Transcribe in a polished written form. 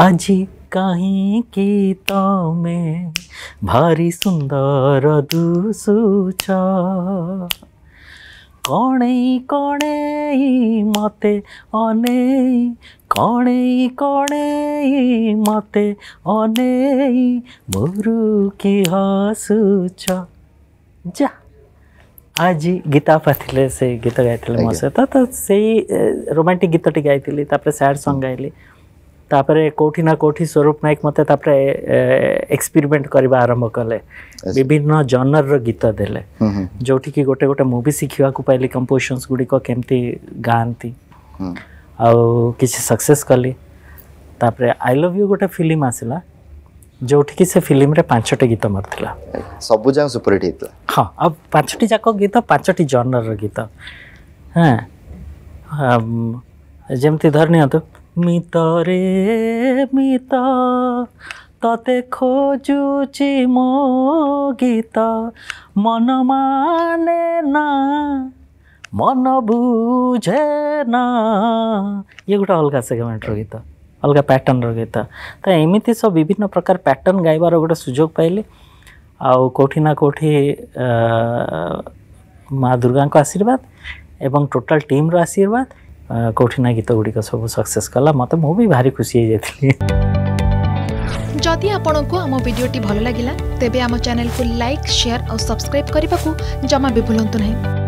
आजी कहीं की तो में भारी सुंदर दुसुछ कणई कणई मते अनेई कणई कणई मते अनेई मोरू की हसुछ जा आज गीता पाथिले से गीत गाइथिले मसे तो सेई रोमांटिक गीत टी गाइथिले तापर सैड सॉन्ग गाइली तापरे कोठी ना कोठी स्वरूप नायक मते तापरे एक्सपेरिमेंट करबा आरंभ कले विभिन्न जॉनर रो गीत देले जोठी की गोटे गोटे मूवी सिखिवा को पहिले कंपोजिशंस गुडी को केमती गांती आ किसी सक्सेस कली तापरे आई लव यू गोटे फिल्म आसिला जोठी की से फिल्म रे पांचटा गीत मरथिला सब जा सुपर हिट हेतला हां अब पांचटी जाको गीत पांचटी जॉनर रो गीत हां जेमती धरनिया तो मितरे मिता ते खोजुची मो गीत मन माने ना मन बुझे ना ये गोटे अलग सेगमेंट रो गीत अलग पैटर्न रो गीत तो एमती सब विभिन्न प्रकार पैटर्न गाइबार गोटे सुजोग पाइली आउ कोठी ना कोठी माँ दुर्गा को आशीर्वाद एवं टोटल टीम रो आशीर्वाद कोठीना गीत गुड़िक सब सक्सेस कला मत भी भारी खुशी हो जाती। जदि आपण को आम भिडी भल लगा तेब आम चैनल को लाइक शेयर और सब्सक्राइब करने को जमा भी भूलु नहीं।